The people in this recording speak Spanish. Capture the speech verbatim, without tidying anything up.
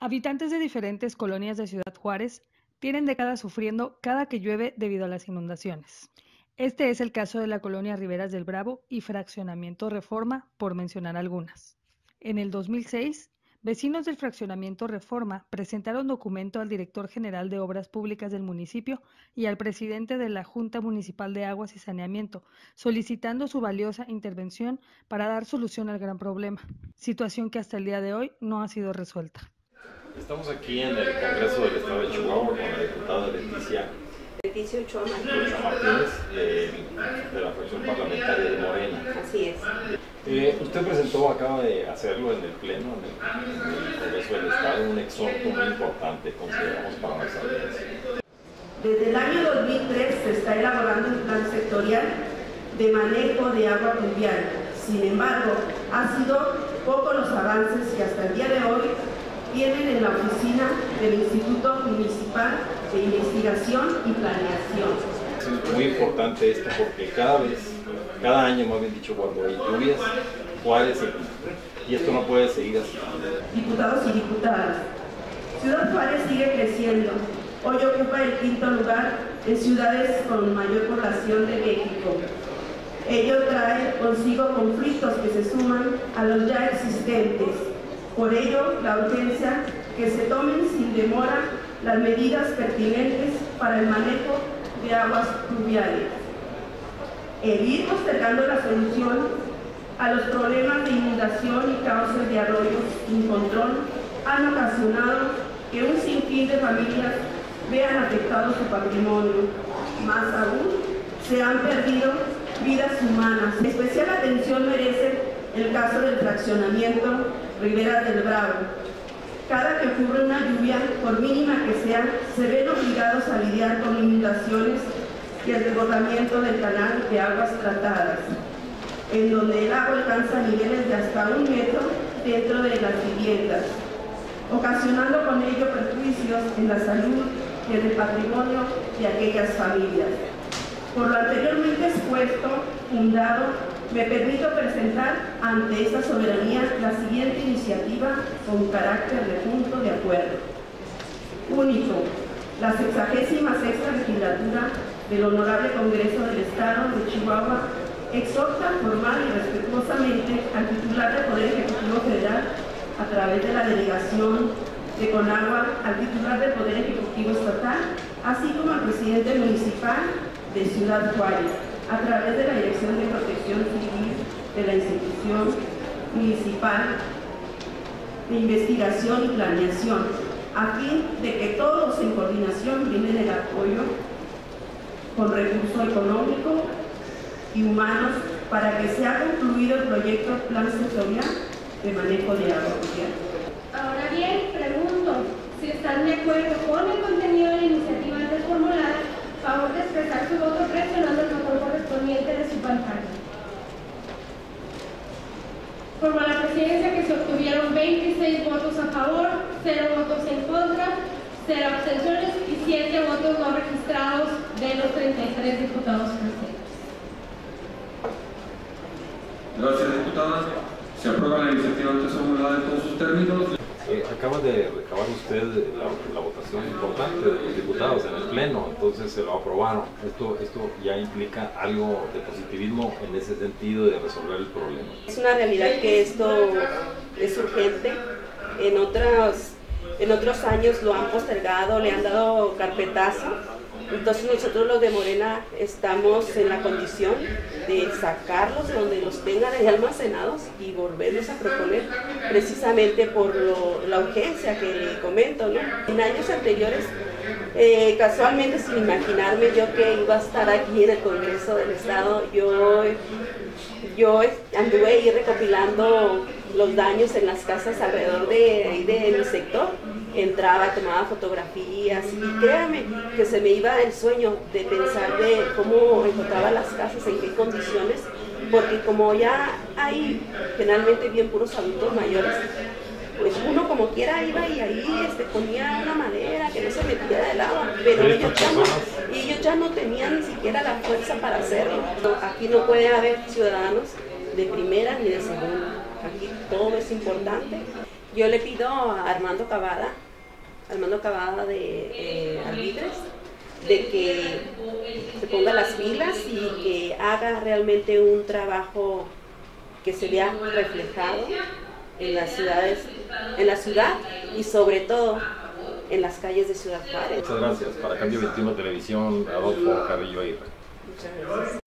Habitantes de diferentes colonias de Ciudad Juárez tienen décadas sufriendo cada que llueve debido a las inundaciones. Este es el caso de la colonia Riberas del Bravo y fraccionamiento Reforma, por mencionar algunas. En el dos mil seis, vecinos del fraccionamiento Reforma presentaron documento al director general de Obras Públicas del municipio y al presidente de la Junta Municipal de Aguas y Saneamiento, solicitando su valiosa intervención para dar solución al gran problema, situación que hasta el día de hoy no ha sido resuelta. Estamos aquí en el Congreso del Estado de Chihuahua con la diputada Leticia Leticia Ochoa Martínez, eh, de la fracción parlamentaria de Morena. Así es. Eh, usted presentó, acaba de hacerlo en el Pleno, en el, en el Congreso del Estado, un exhorto muy importante, consideramos, para nuestra audiencia. Desde el año dos mil tres se está elaborando un plan sectorial de manejo de agua pluvial. Sin embargo, han sido pocos los avances que hasta el día de hoy tienen en la oficina del Instituto Municipal de Investigación y Planeación. Es muy importante esto porque cada vez, cada año más bien dicho, cuando hay lluvias, Juárez se cumple. Y esto no puede seguir así. Diputados y diputadas, Ciudad Juárez sigue creciendo. Hoy ocupa el quinto lugar en ciudades con mayor población de México. Ello trae consigo conflictos que se suman a los ya existentes. Por ello, la urgencia que se tomen sin demora las medidas pertinentes para el manejo de aguas pluviales. El ir postergando la solución a los problemas de inundación y cauces de arroyos sin control han ocasionado que un sinfín de familias vean afectado su patrimonio. Más aún, se han perdido vidas humanas. Especial atención merece el caso del fraccionamiento Riberas del Bravo. Cada que ocurre una lluvia, por mínima que sea, se ven obligados a lidiar con inundaciones y el desbordamiento del canal de aguas tratadas, en donde el agua alcanza niveles de hasta un metro dentro de las viviendas, ocasionando con ello perjuicios en la salud y en el patrimonio de aquellas familias. Por lo anteriormente expuesto, fundado, me permito presentar ante esta soberanía la siguiente iniciativa con carácter de punto de acuerdo. Único, la Sexagésima Sexta Legislatura del Honorable Congreso del Estado de Chihuahua exhorta formal y respetuosamente al titular del Poder Ejecutivo Federal a través de la delegación de Conagua, al titular del Poder Ejecutivo Estatal, así como al presidente municipal de Ciudad Juárez, a través de la Dirección de Protección Civil de la Institución Municipal de Investigación y Planeación, a fin de que todos en coordinación brinden el apoyo con recurso económico y humanos para que sea concluido el proyecto Plan Sectorial de Manejo de Agua Pluvial. Ahora bien, pregunto si están de acuerdo con el contenido de la iniciativa antes formulada, favor de expresar su voto presionando el botón correspondiente de su pantalla. Como la presidencia que se obtuvieron veintiséis votos a favor, cero votos en contra, cero abstenciones y siete votos no registrados de los treinta y tres diputados presentes. Gracias, diputadas. Se aprueba la iniciativa antes formulada en todos sus términos. Eh, acaba de recabar usted la, la votación importante de los diputados en el Pleno, entonces se lo aprobaron. Esto, esto ya implica algo de positivismo en ese sentido de resolver el problema. Es una realidad que esto es urgente. En otros, en otros años lo han postergado, le han dado carpetazo. Entonces nosotros los de Morena estamos en la condición de sacarlos donde los tengan ahí almacenados y volverlos a proponer, precisamente por lo, la urgencia que le comento, ¿no? En años anteriores, eh, casualmente sin imaginarme yo que iba a estar aquí en el Congreso del Estado, yo, yo anduve ahí recopilando los daños en las casas alrededor de, de, de mi sector. Entraba, tomaba fotografías y créame que se me iba el sueño de pensar de cómo encontraba las casas, en qué condiciones, porque como ya hay generalmente bien puros adultos mayores, pues uno como quiera iba y ahí este, ponía una madera que no se metiera del agua, pero ellos ya, no, ellos ya no tenían ni siquiera la fuerza para hacerlo. Aquí no puede haber ciudadanos de primera ni de segunda, aquí todo es importante. Yo le pido a Armando Cavada, Armando Cavada de eh, Arbitres, de que se ponga las pilas y que haga realmente un trabajo que se vea reflejado en las ciudades, en la ciudad y sobre todo en las calles de Ciudad Juárez. Muchas gracias. Para Cambio veintiuno Televisión, Adolfo Carrillo. Muchas gracias.